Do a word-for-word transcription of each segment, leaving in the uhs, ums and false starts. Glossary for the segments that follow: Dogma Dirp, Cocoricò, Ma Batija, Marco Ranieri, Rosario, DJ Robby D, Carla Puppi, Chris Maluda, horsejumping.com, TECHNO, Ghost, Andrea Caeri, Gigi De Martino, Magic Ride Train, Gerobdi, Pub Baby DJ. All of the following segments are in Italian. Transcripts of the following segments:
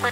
Woo!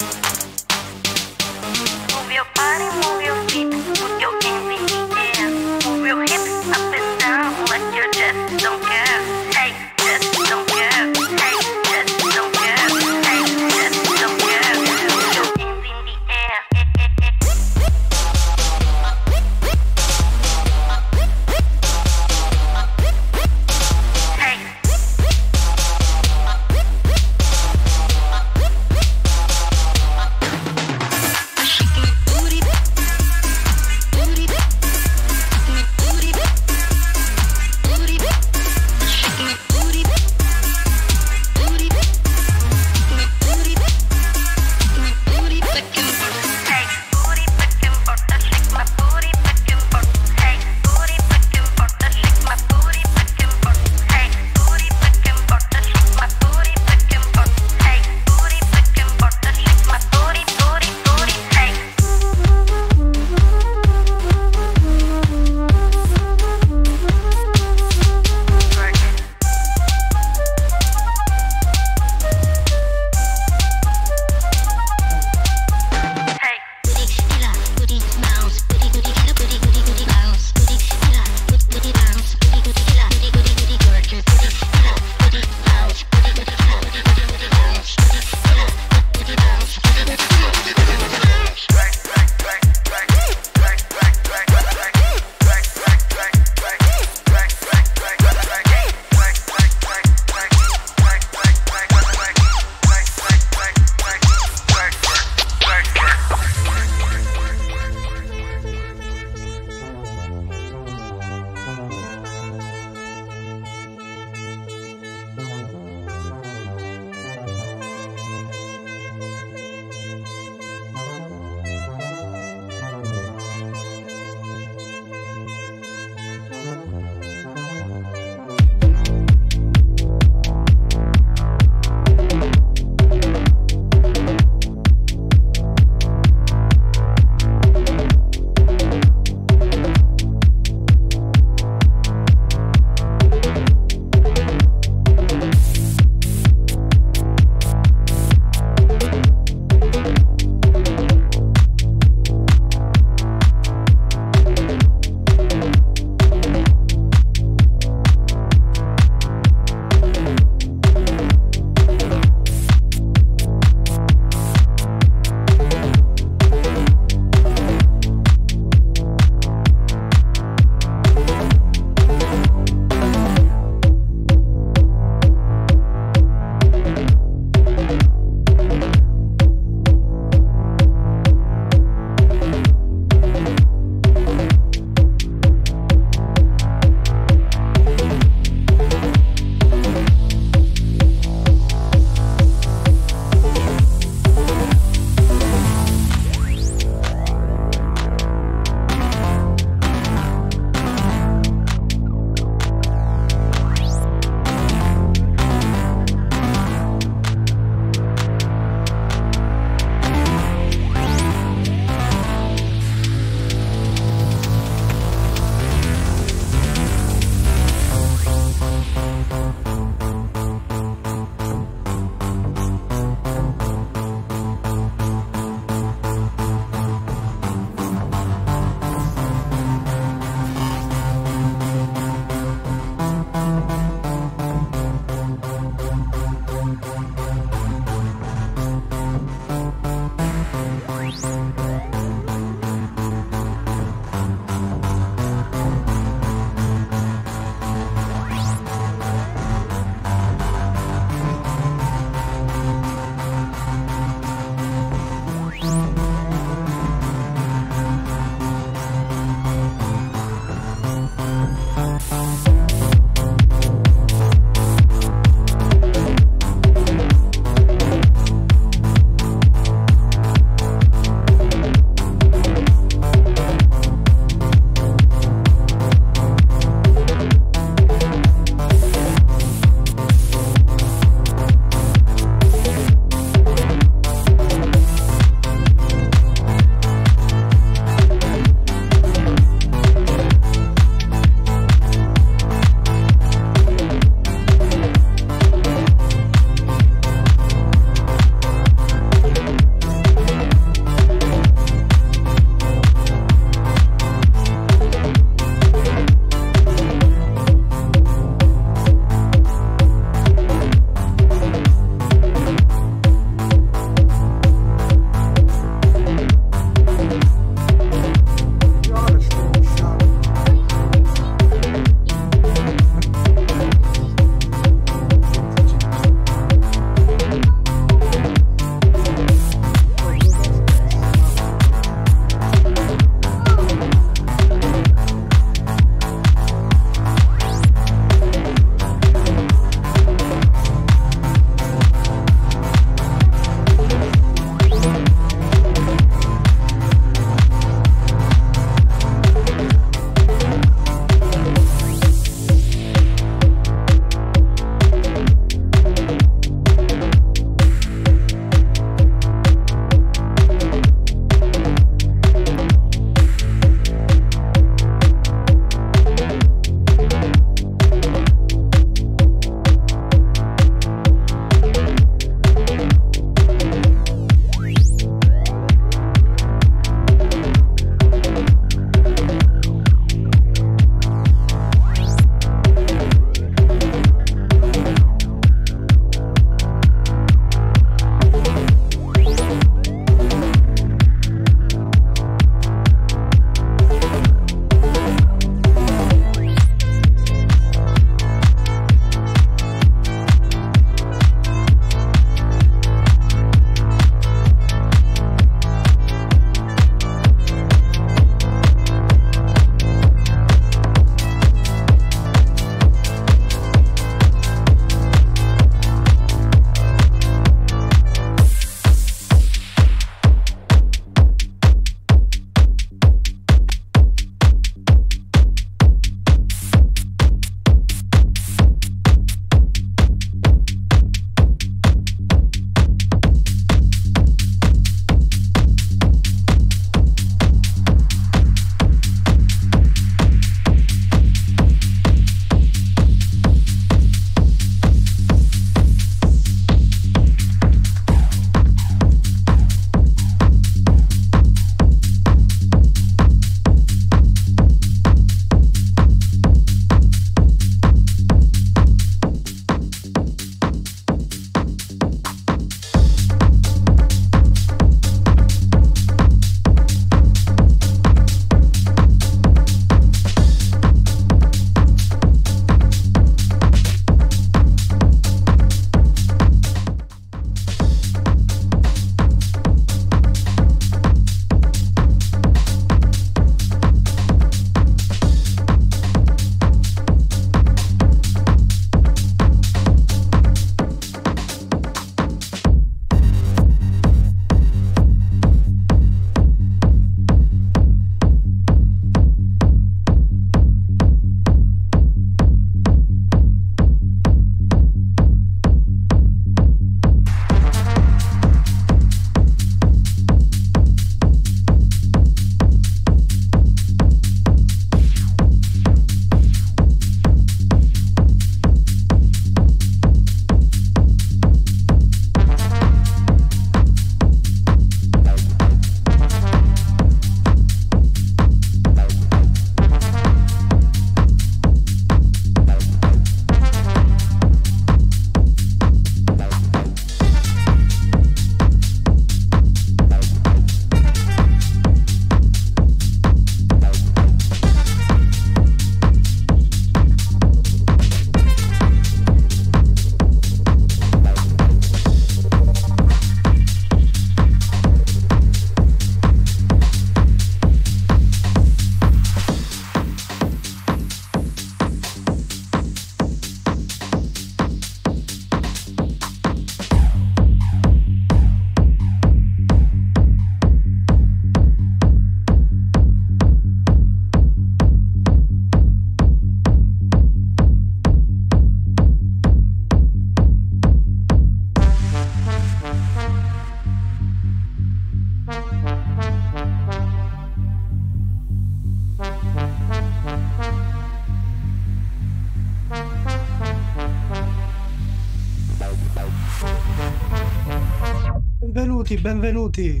Benvenuti, benvenuti.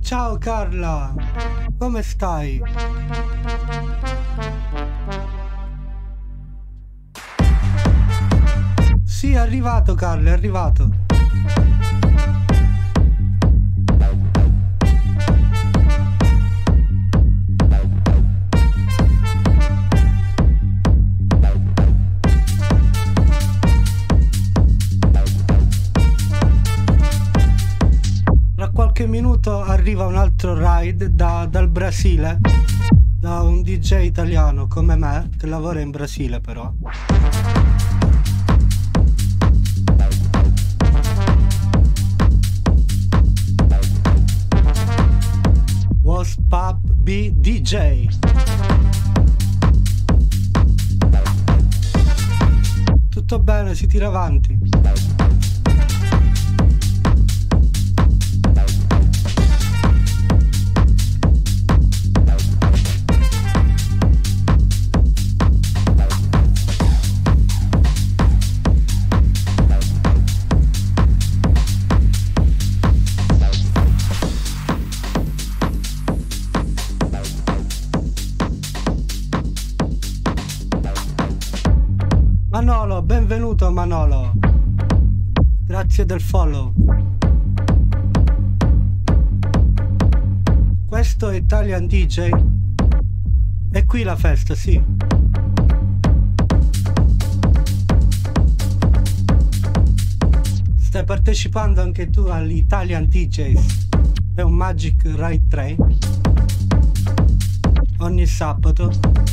Ciao Carla, come stai? Sì, è arrivato Carla, è arrivato. Minuto arriva un altro ride da, dal Brasile, da un D J italiano come me che lavora in Brasile però. Was Pub Baby D J. Tutto bene, si tira avanti. Benvenuto Manolo, grazie del follow. Questo è Italian D J. È qui la festa, sì. Stai partecipando anche tu all'Italian D Js. È un Magic Ride Train. Ogni sabato.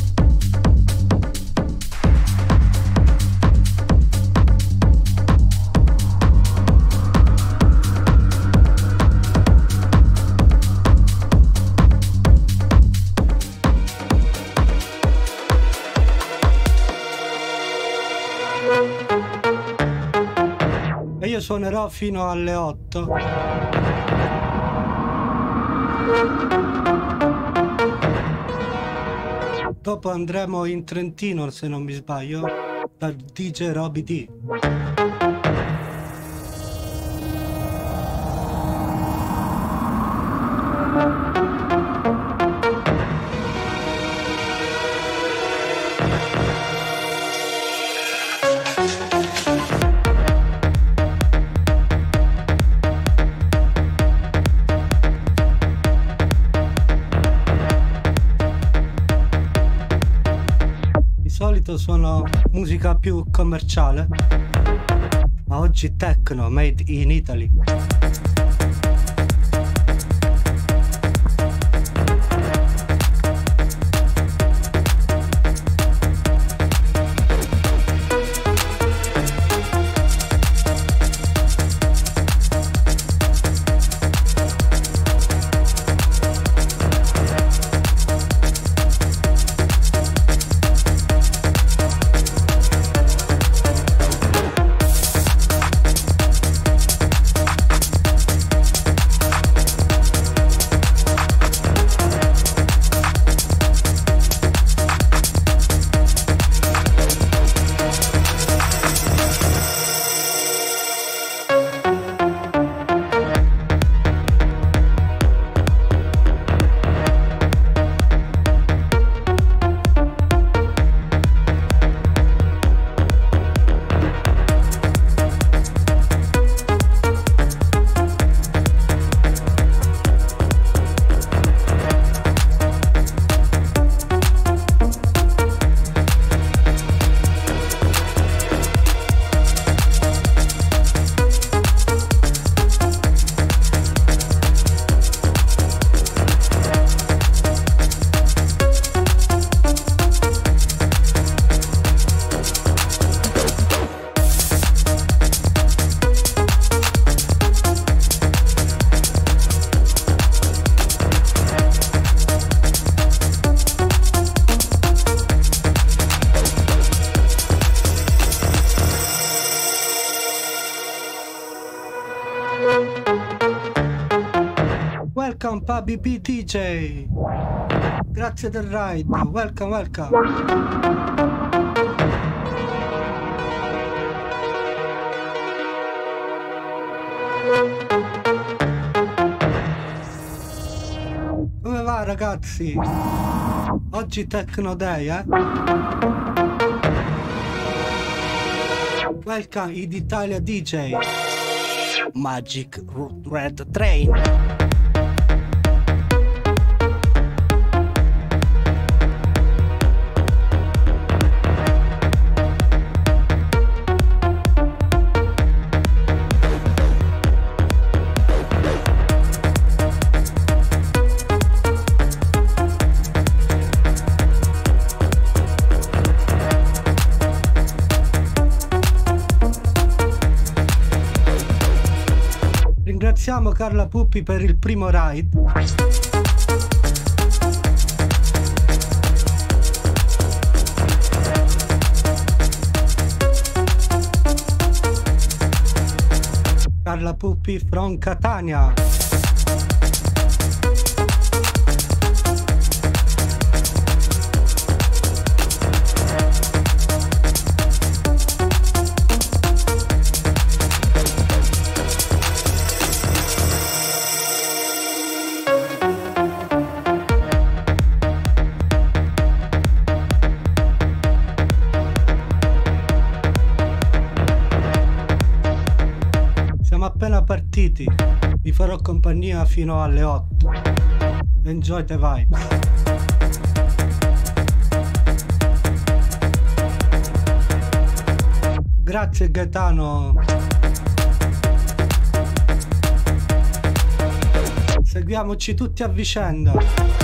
Suonerò fino alle otto. Dopo andremo in Trentino, se non mi sbaglio, dal D J Robby D. Suono musica più commerciale, ma oggi techno made in Italy. Welcome Pub Baby D J. Grazie del ride. Welcome, welcome. ragazzi, oggi Techno Day, eh? Welcome in Italia D J Magic Ride Train. Ringraziamo Carla Puppi per il primo ride. Carla Puppi from Catania. Partiti, vi farò compagnia fino alle otto. Enjoy the vibes. Grazie Gaetano. Seguiamoci tutti a vicenda.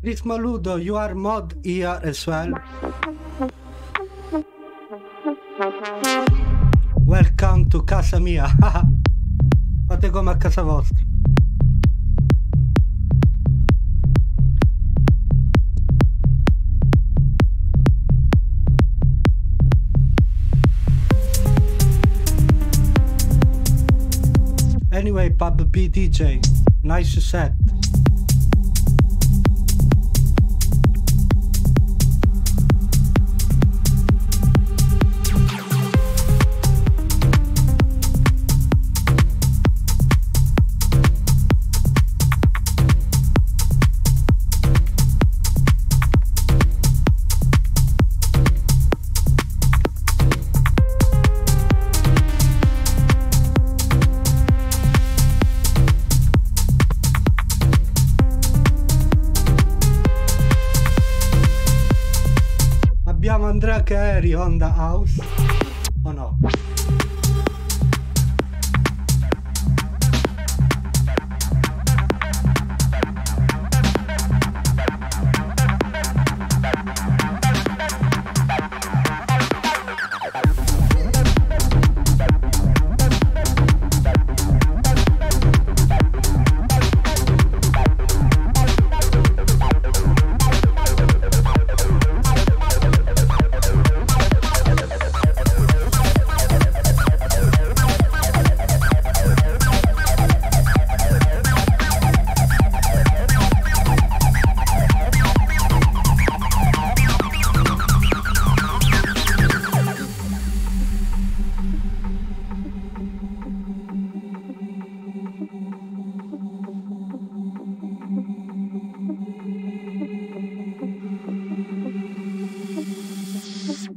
Chris Maluda, you are mod here as well. Welcome to casa mia. Fate come a casa vostra. Anyway, Pub Baby D J, nice set. Andrea Caeri on the house o oh no?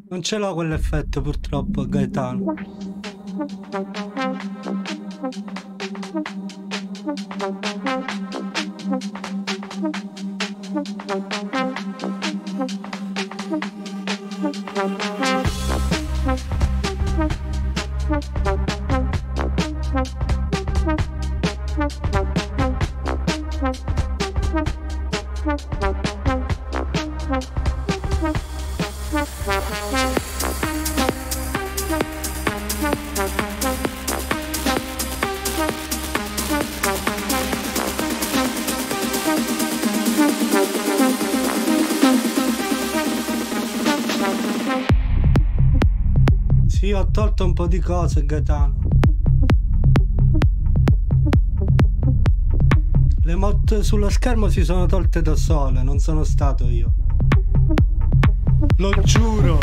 Non ce l'ho quell'effetto purtroppo, Gaetano. Tolto un po' di cose, Gaetano. Le motte sullo schermo si sono tolte da sole, non sono stato io. Lo giuro.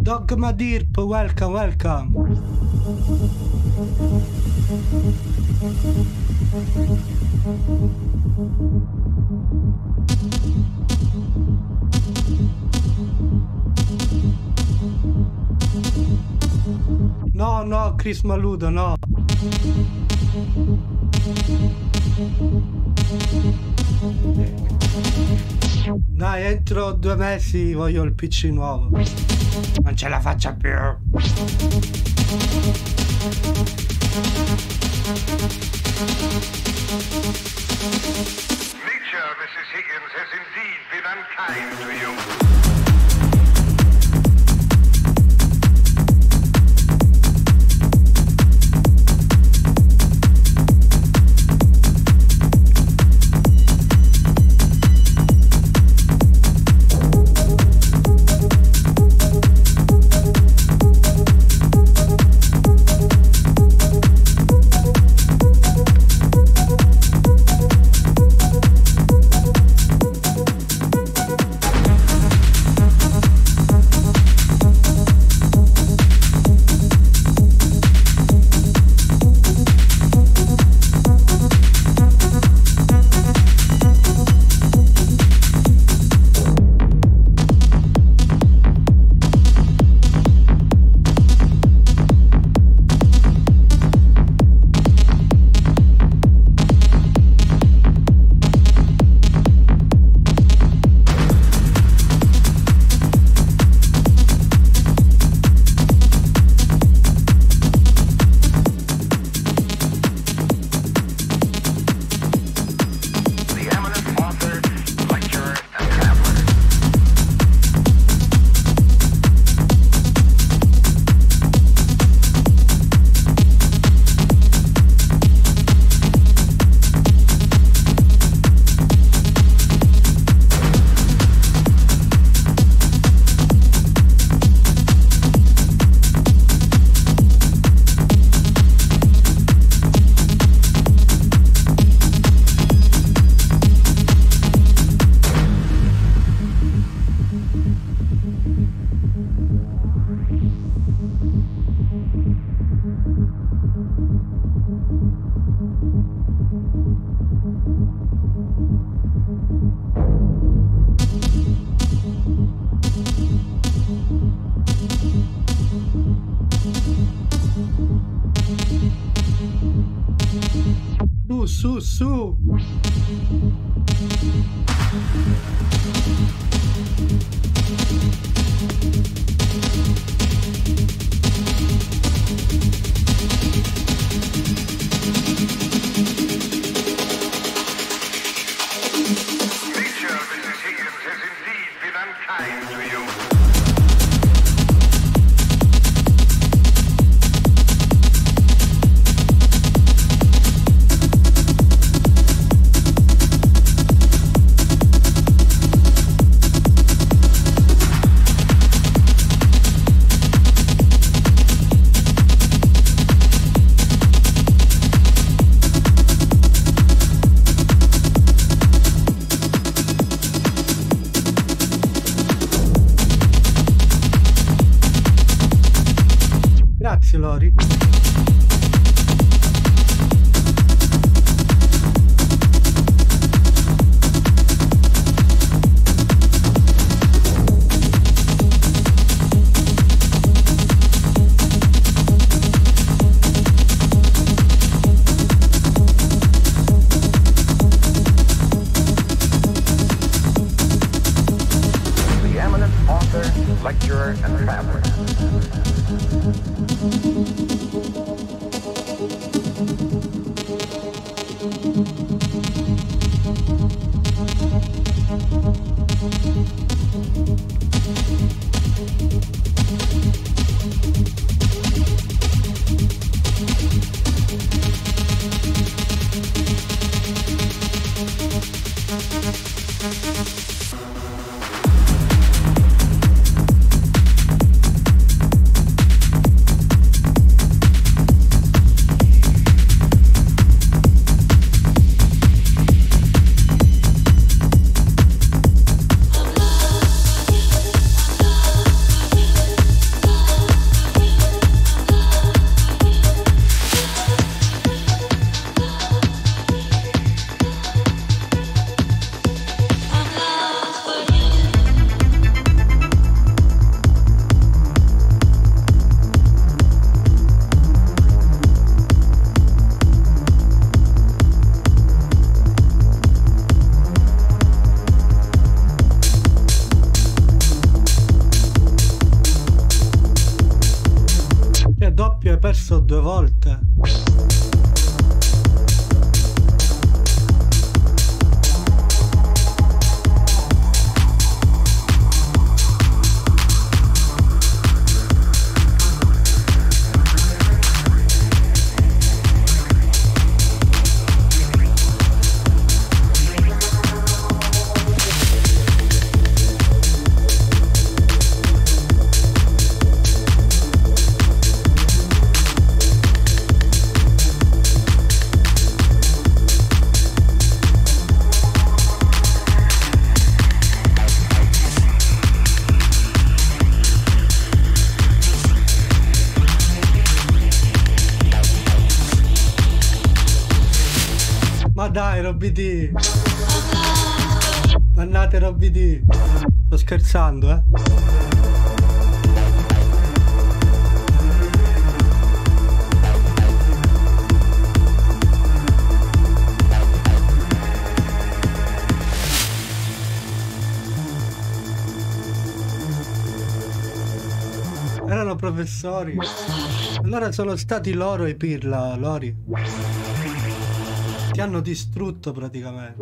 Dogma Dirp, welcome, welcome. No, no, Chris Maluda, no. Dai, entro due mesi voglio il P C nuovo. Non ce la faccio più. Nature, Missus Higgins, has indeed been unkind to you. su. Due volte. Dai Robby D, andate Robby D, sto scherzando eh. Erano professori, allora sono stati loro i pirla, Lori. Ti hanno distrutto praticamente.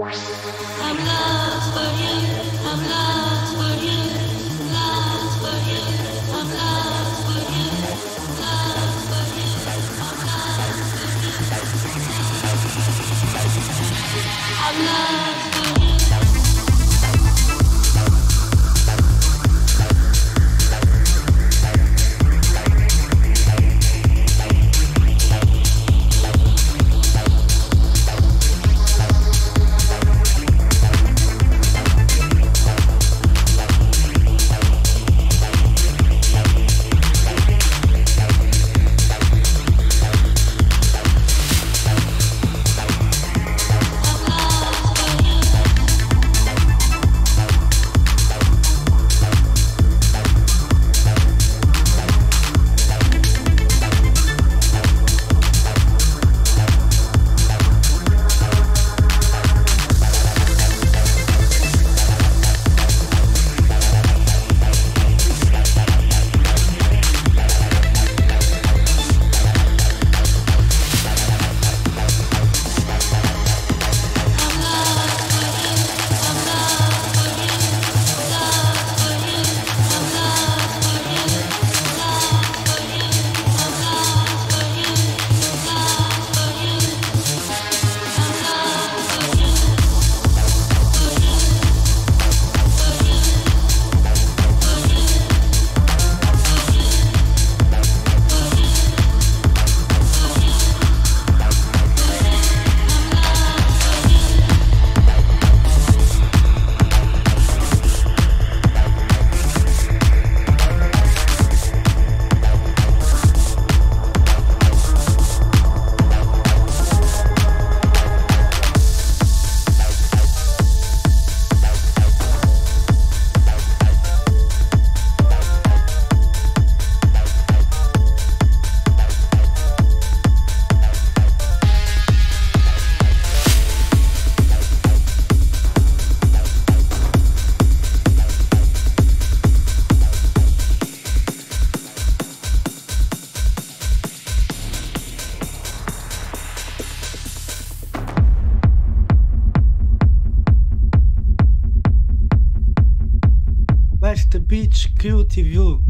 più ti vu.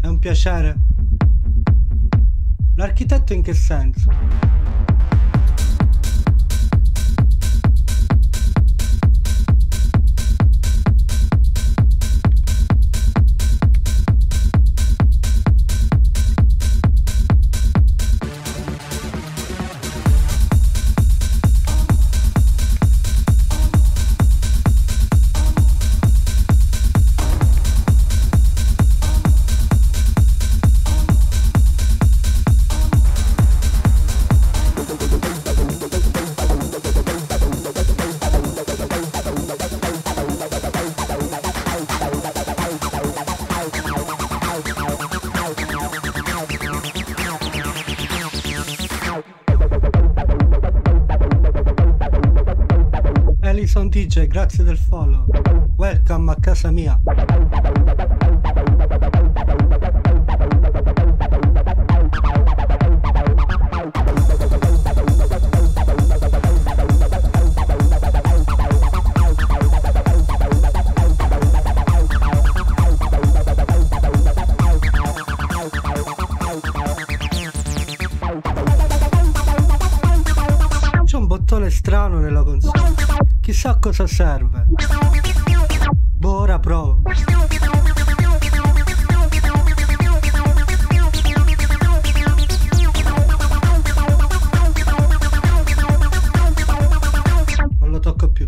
È un piacere. L'architetto in che senso? D J, grazie del follow. Welcome a casa mia. C'è un bottone strano nella console. Chissà cosa serve. Boh, ora provo. Non lo tocco più.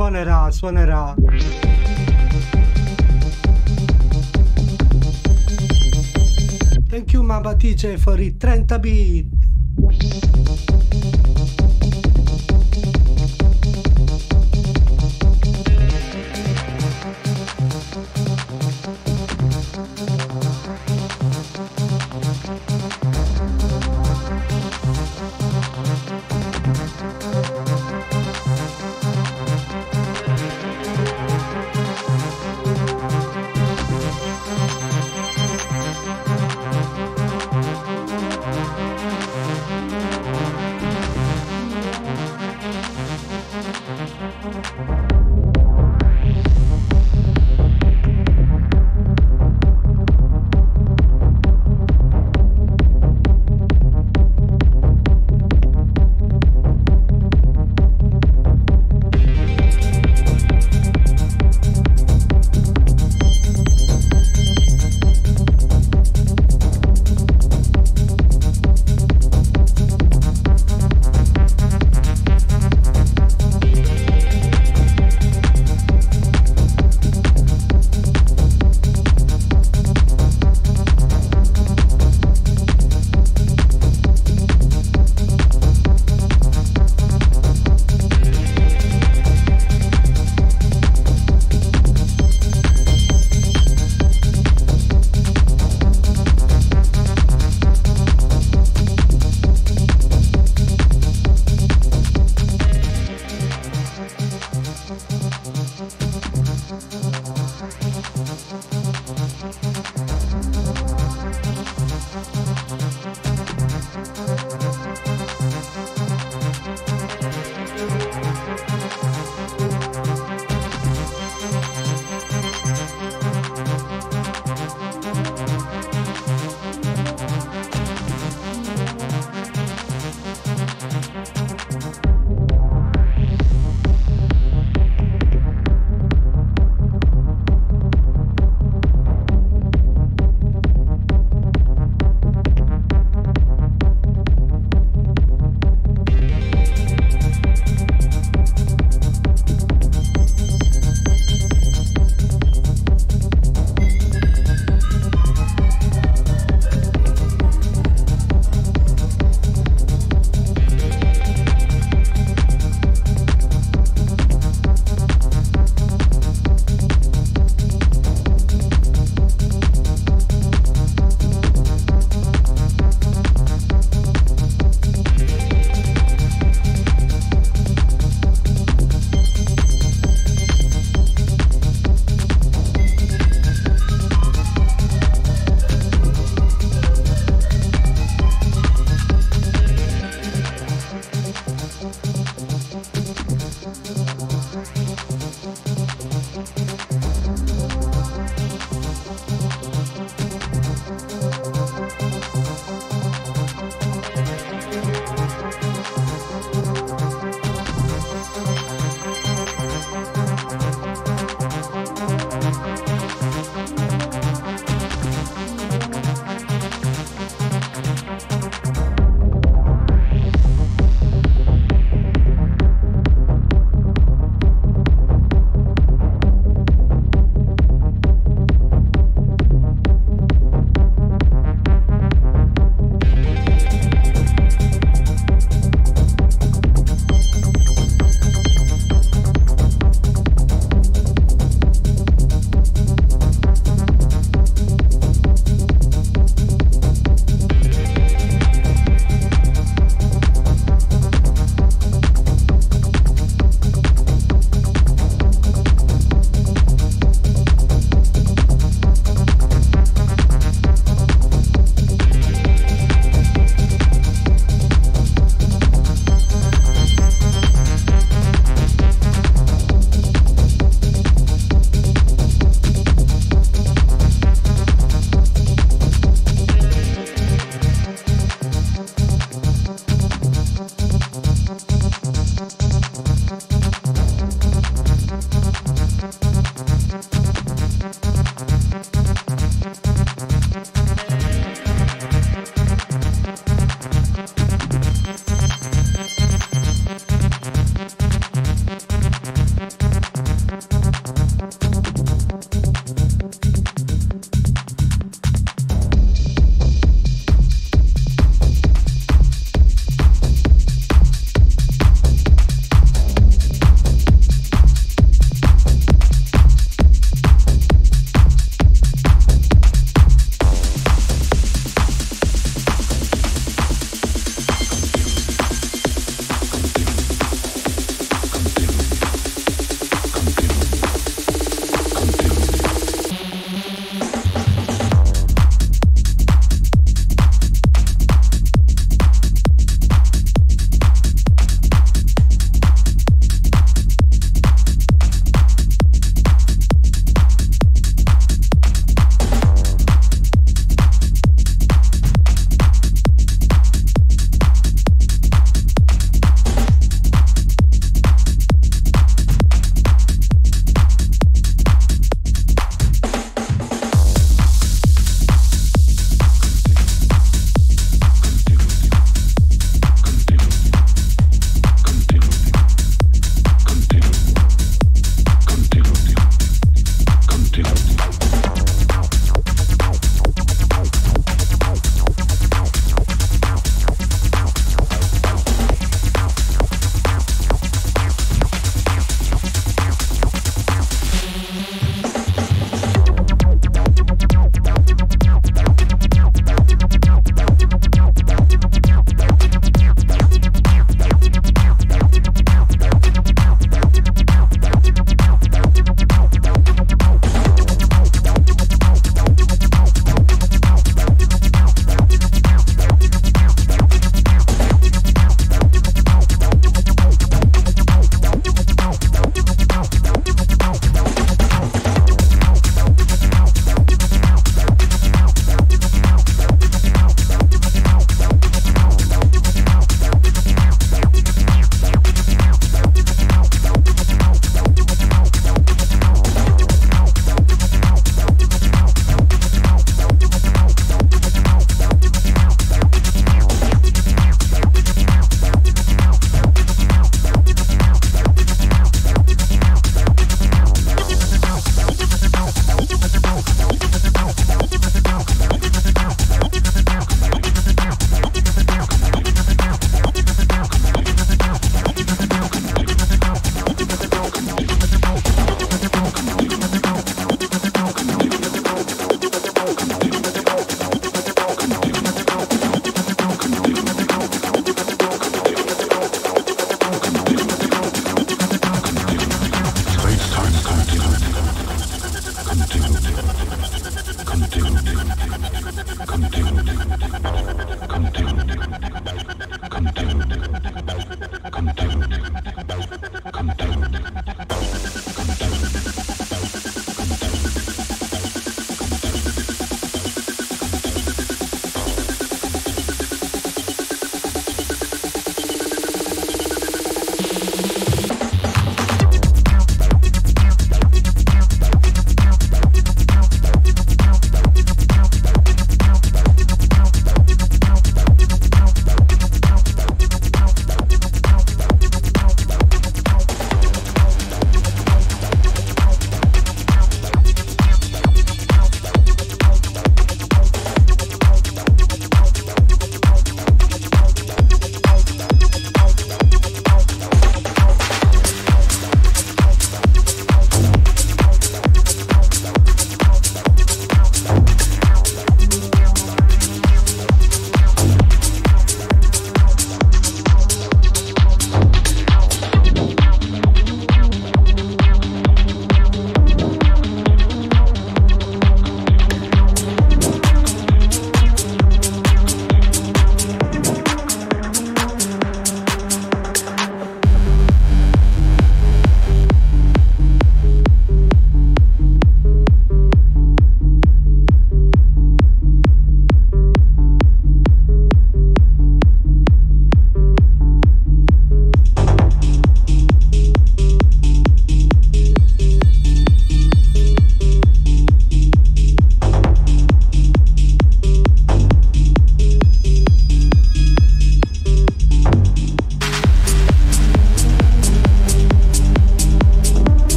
Suonerà, suonerà. Thank you, Ma Batija, for it. thirty beat.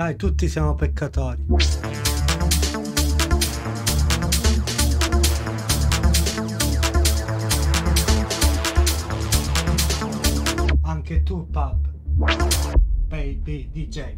Dai, tutti siamo peccatori. Anche tu, Pub Baby D J.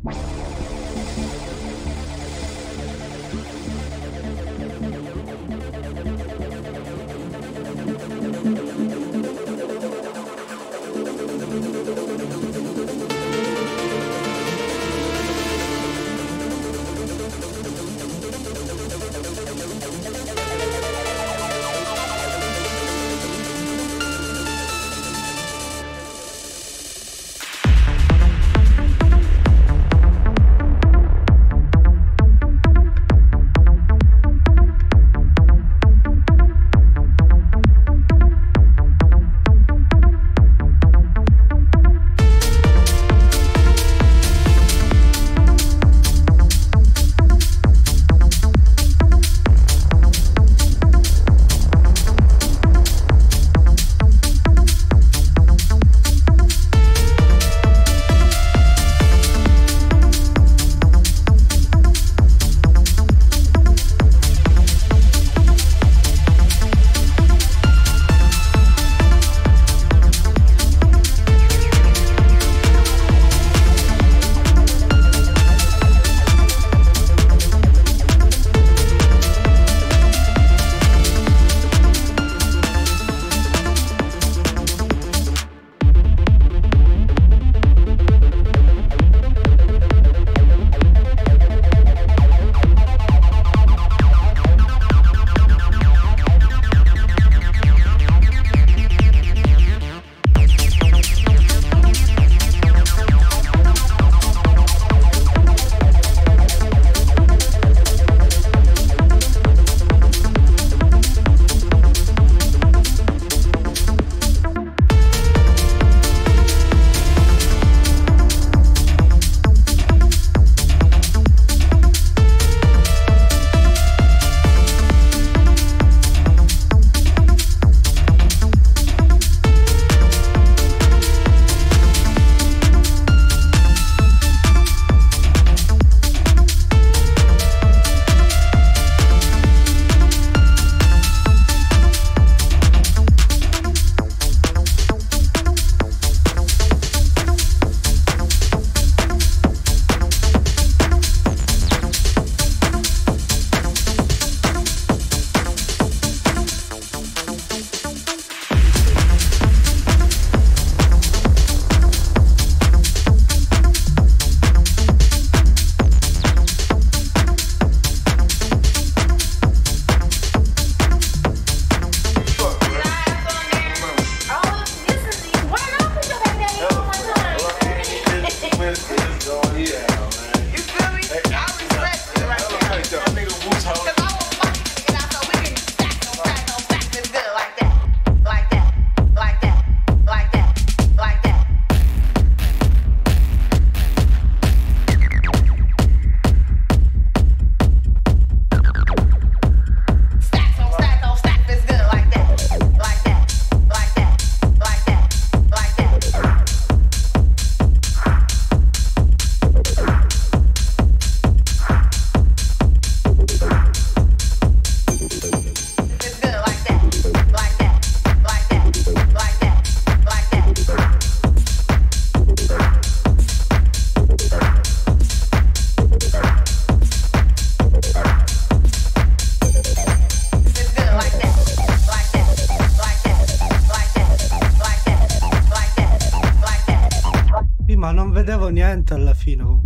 Niente alla fine.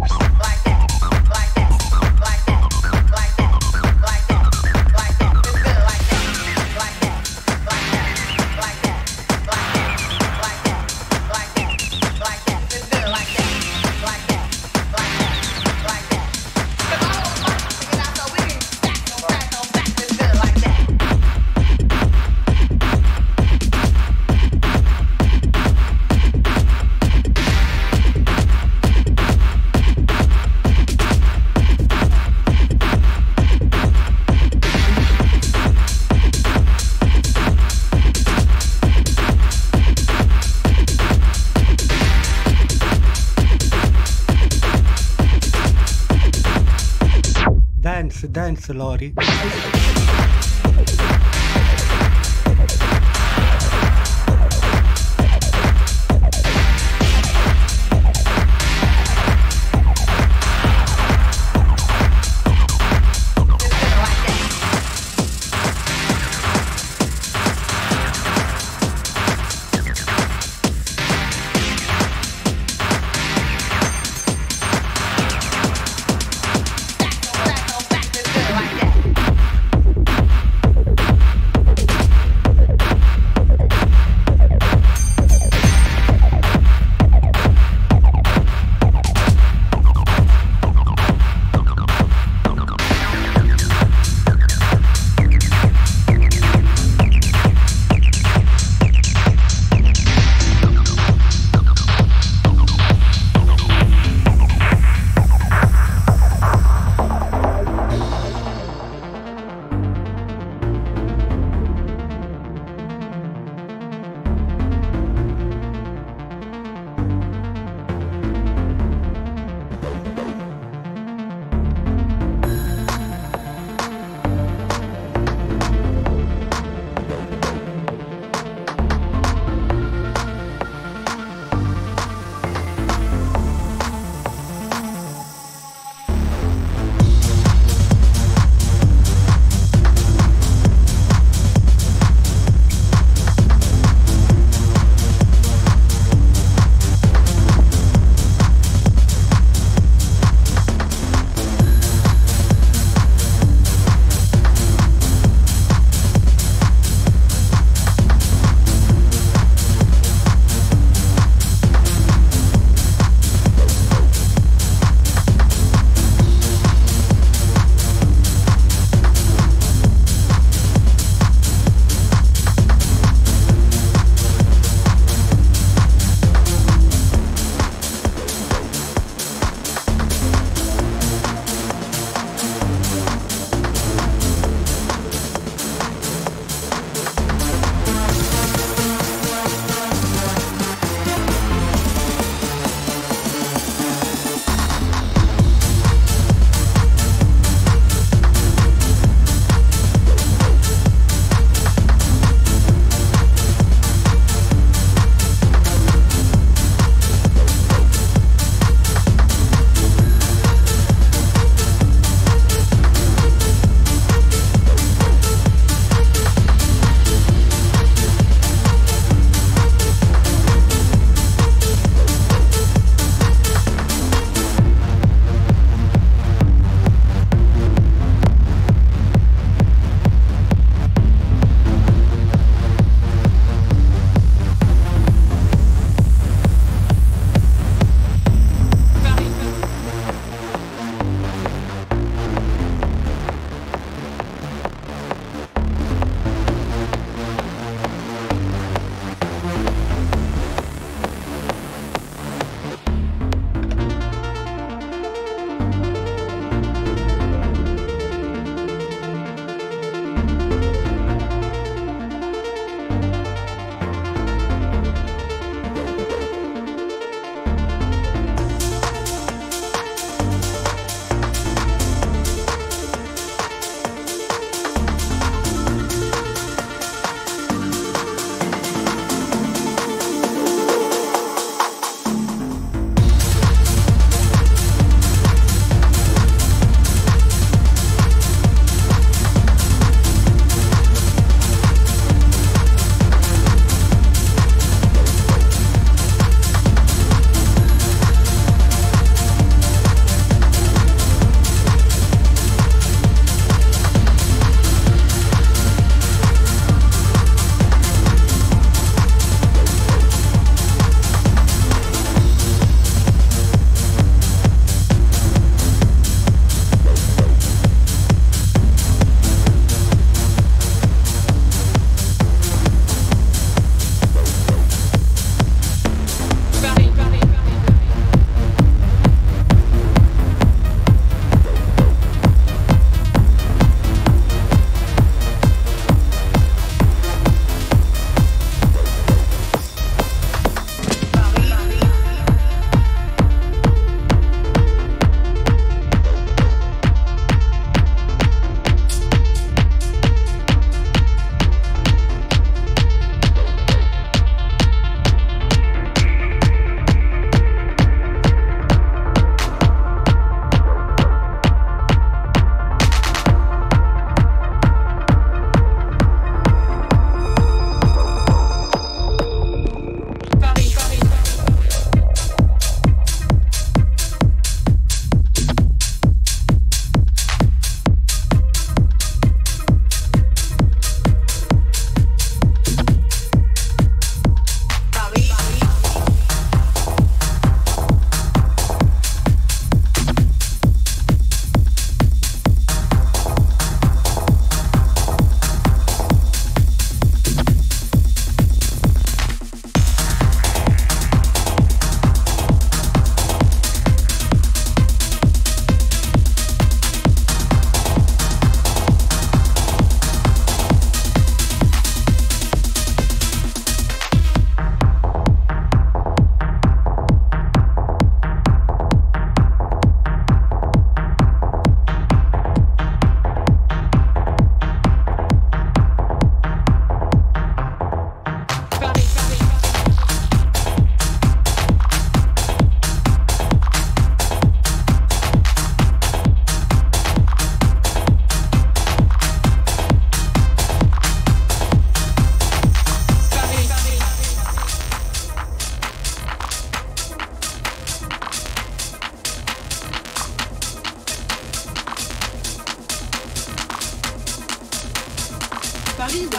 dance, dance Lori.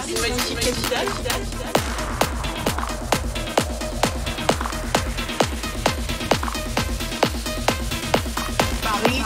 d'une magnifique capitale. Paris.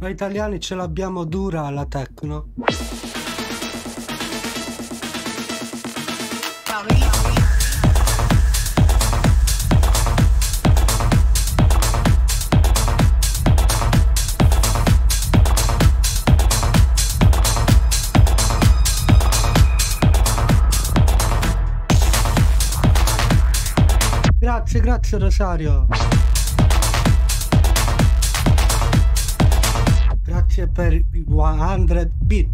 Noi italiani ce l'abbiamo dura alla techno. Grazie, grazie Rosario. Grazie per i cento bit.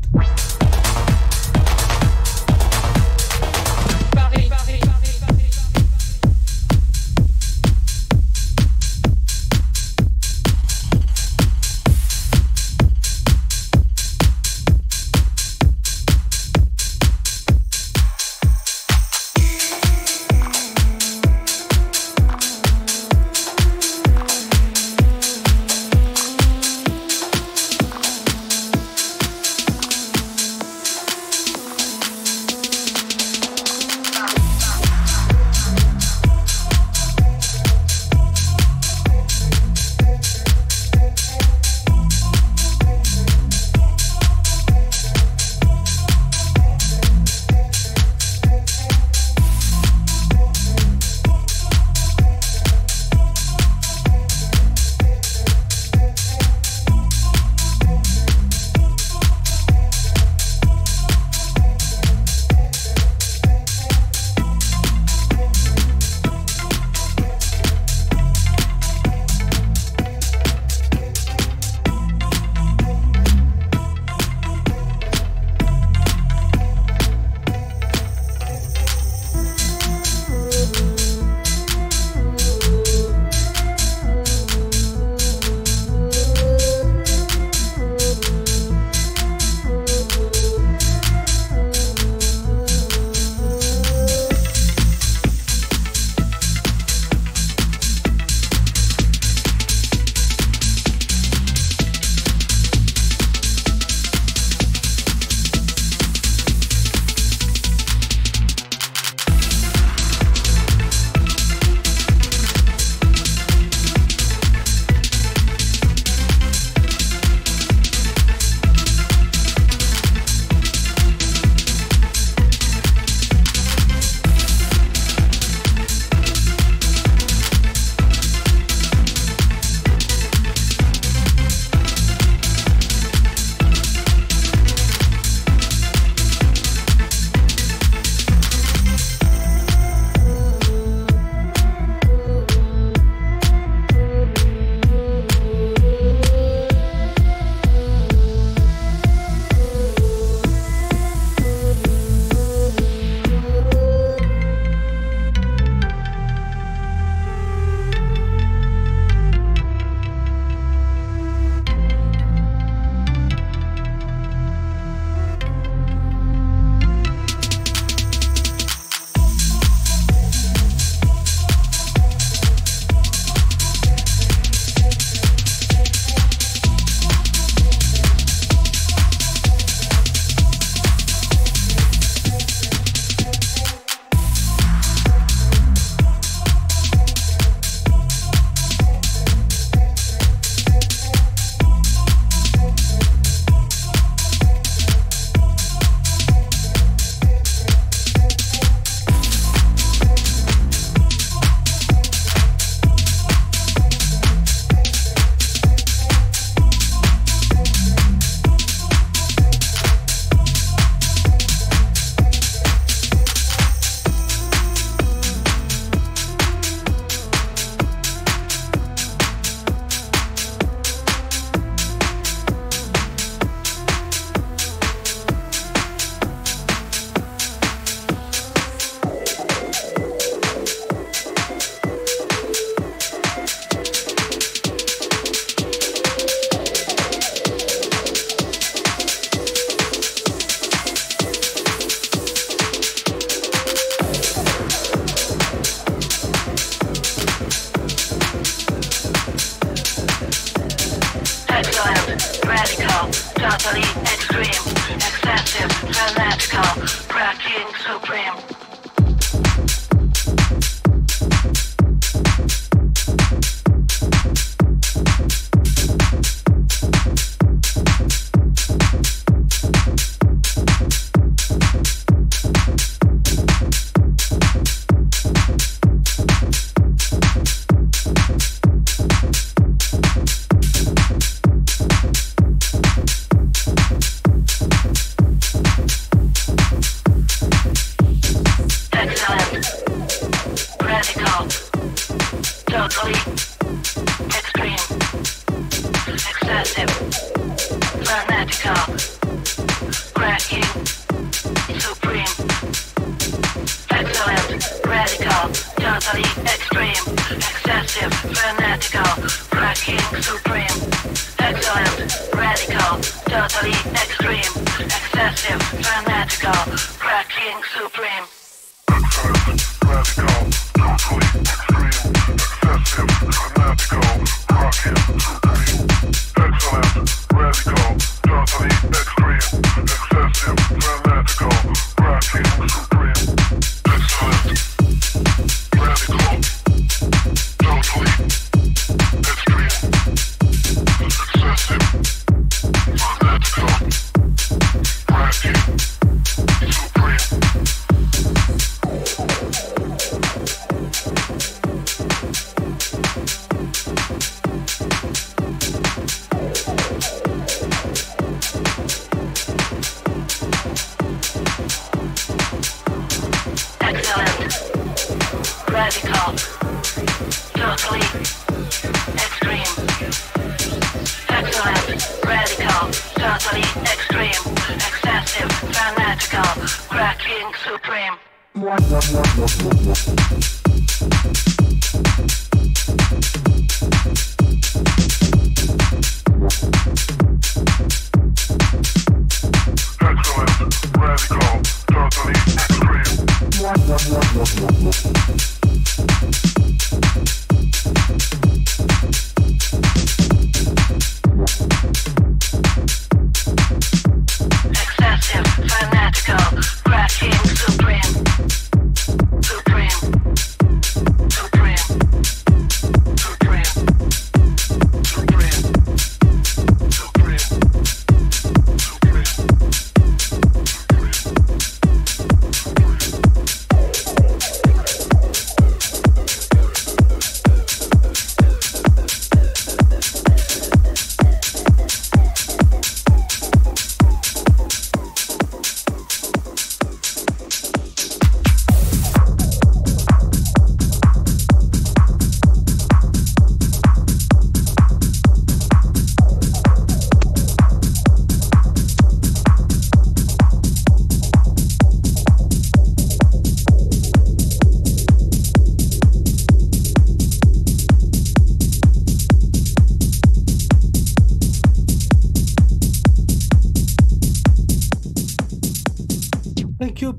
totally extreme, excessive, fanatical, practicing supreme.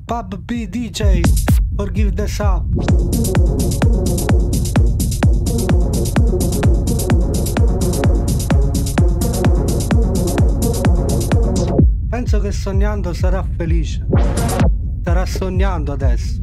Pub Baby D J, or give the sub. Penso che sognando sarà felice. Starà sognando adesso.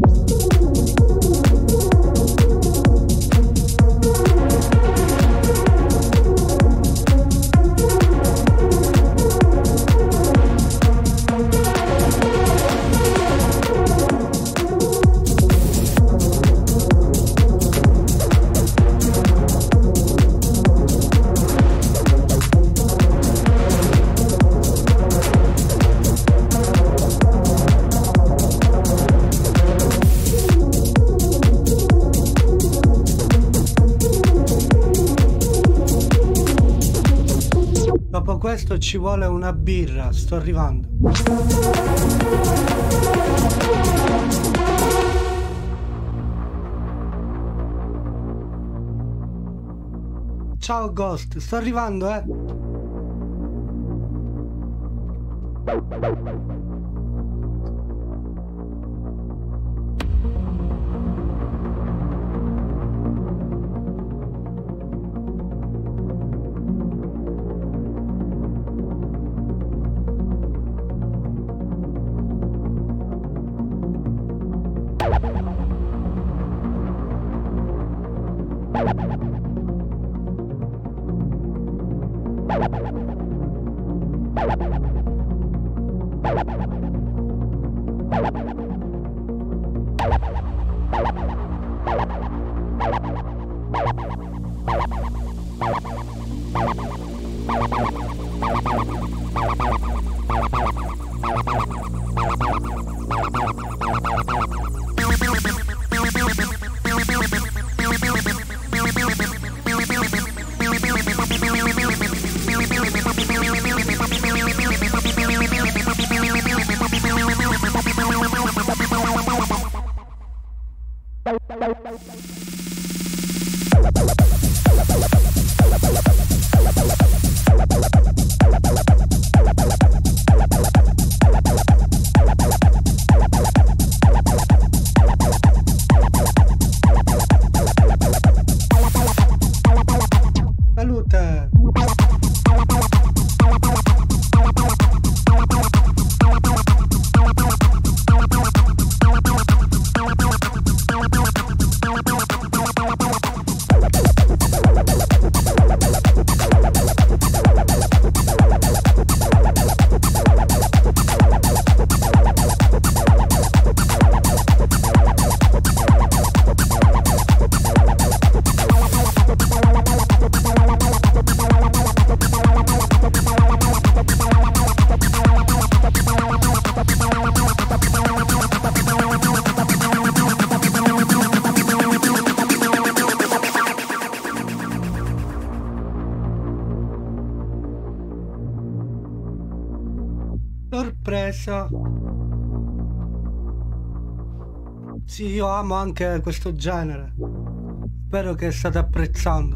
Questo ci vuole una birra, sto arrivando. Ciao Ghost, sto arrivando, eh. Sì, io amo anche questo genere. Spero che state apprezzando.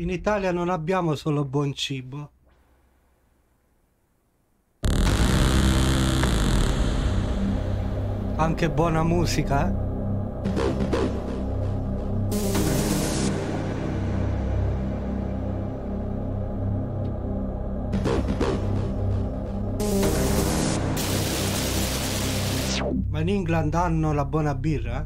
In Italia non abbiamo solo buon cibo. Anche buona musica, eh? Ma in England hanno la buona birra?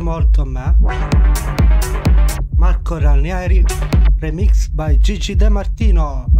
Molto a me. Marco Ranieri, remix by Gigi De Martino.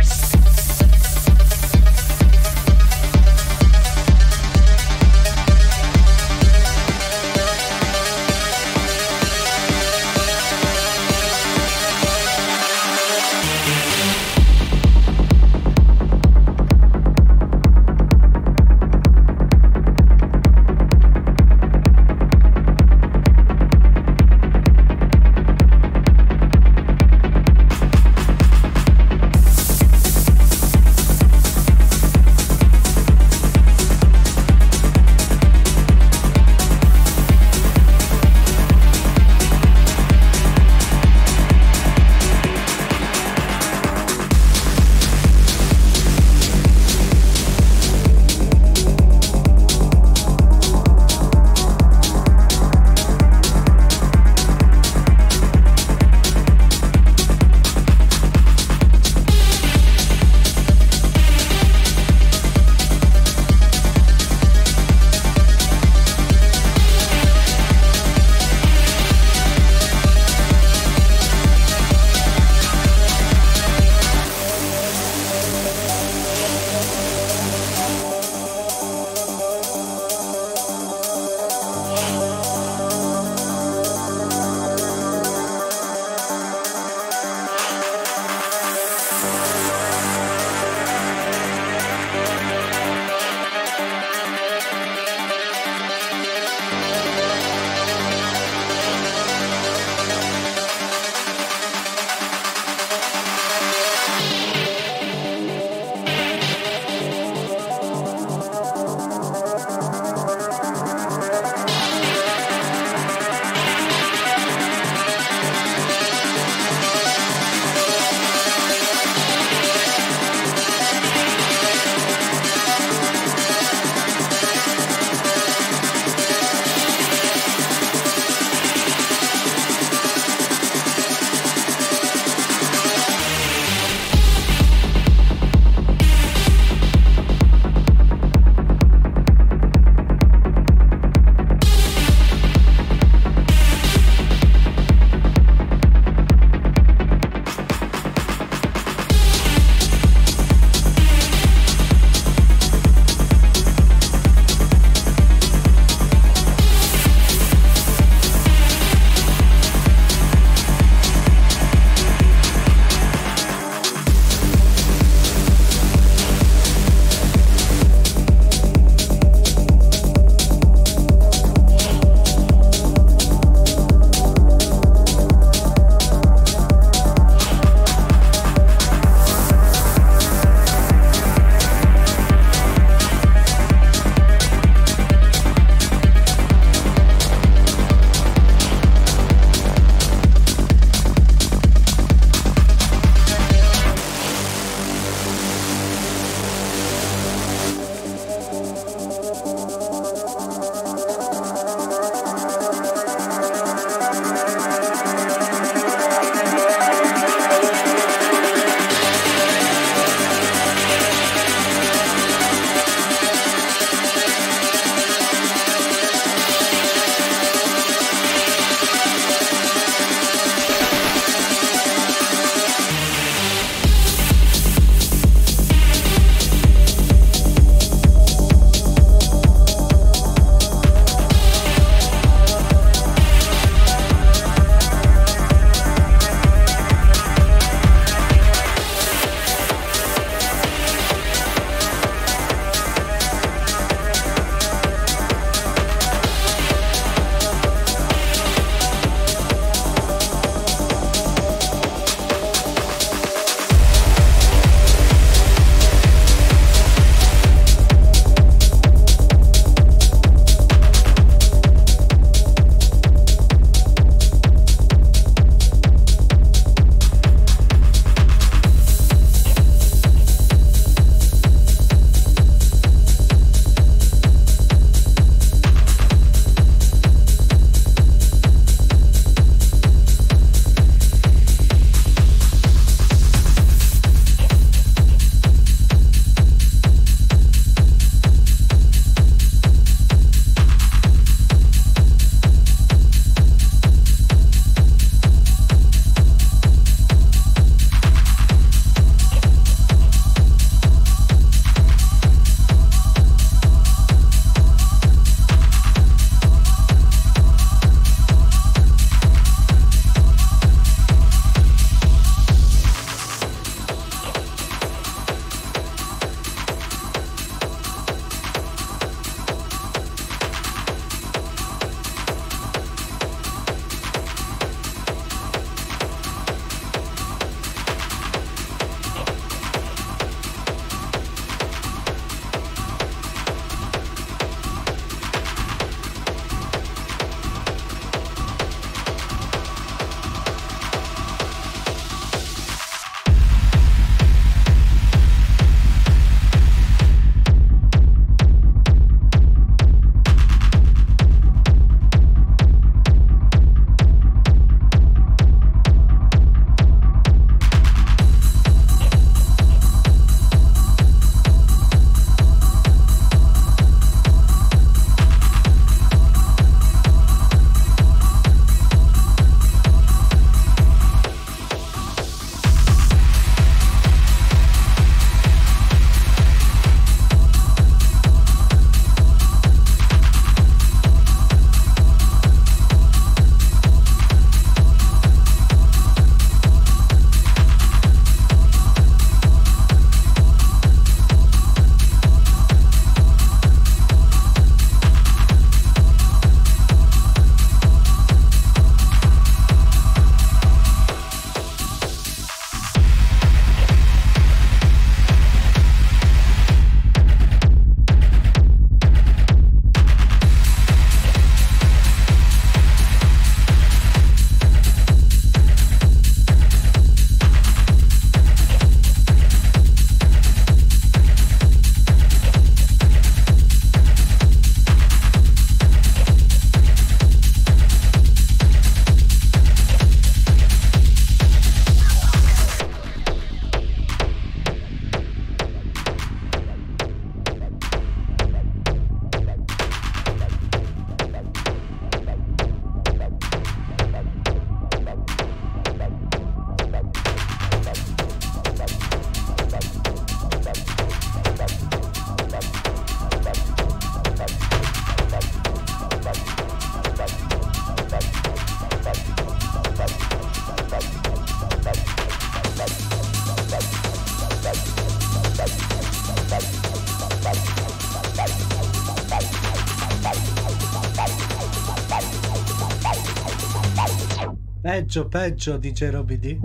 peggio peggio di Gerobdi D.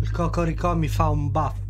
Il Cocoricò mi fa un baffo.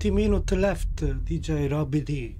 twenty minutes left, D J Robby D.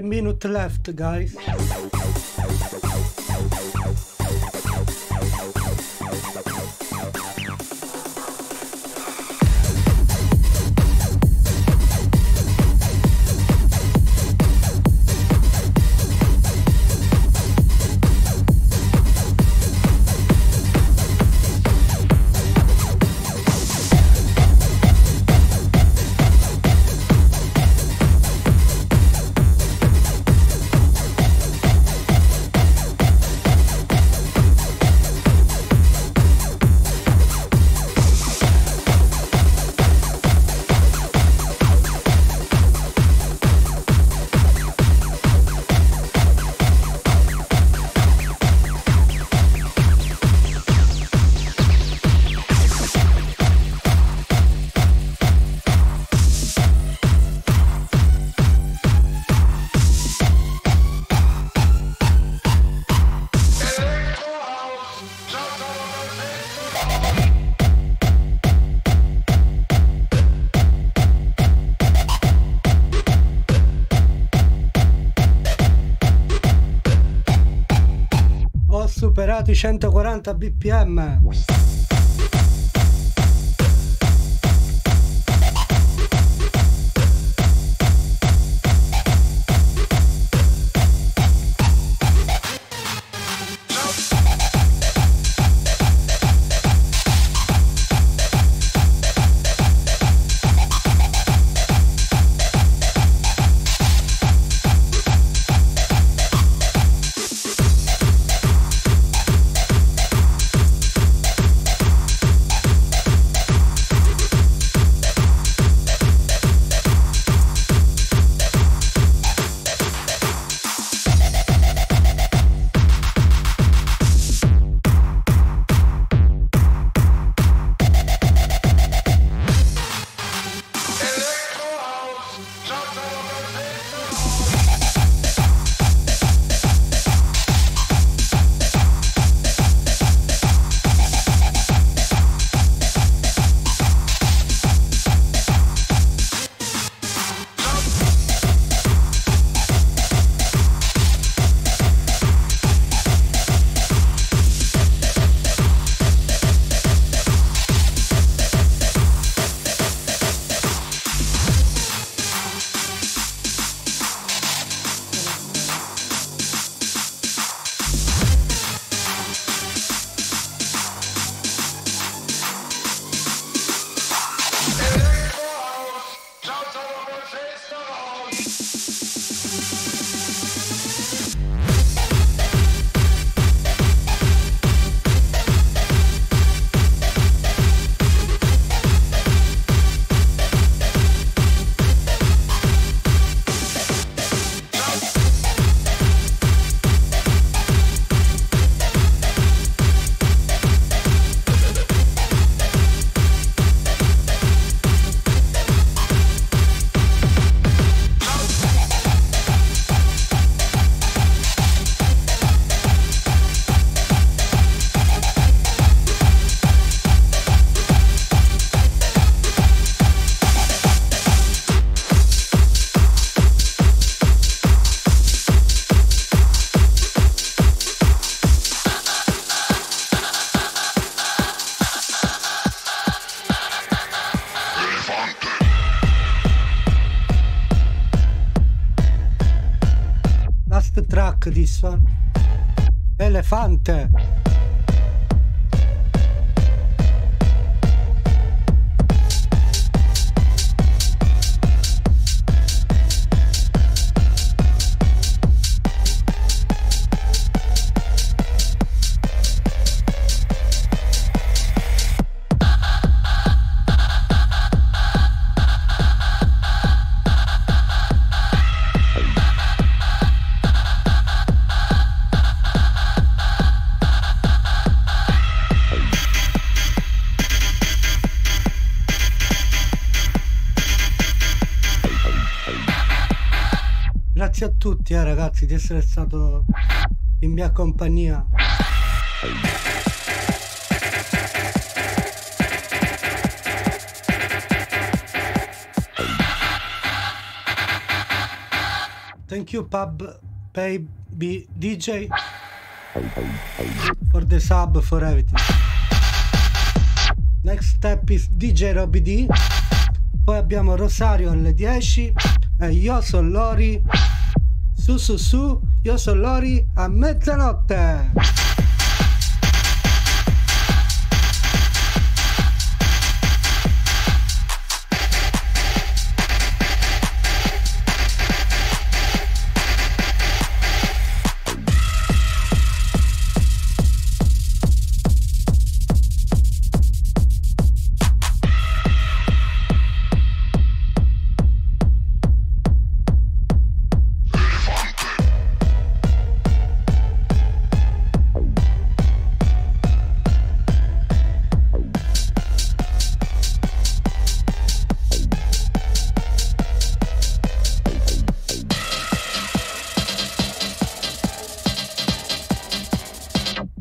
A minute left, guys. Superati centoquaranta B P M. This one, Elefante. Grazie a tutti eh, ragazzi di essere stato in mia compagnia. Thank Thank you, Pub Baby D J, for the sub, for everything. Next step is D J Robby D. Poi abbiamo Rosario alle dieci. E io sono Lori. Su su su, io sono Lori a mezzanotte.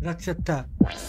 Grazie a te.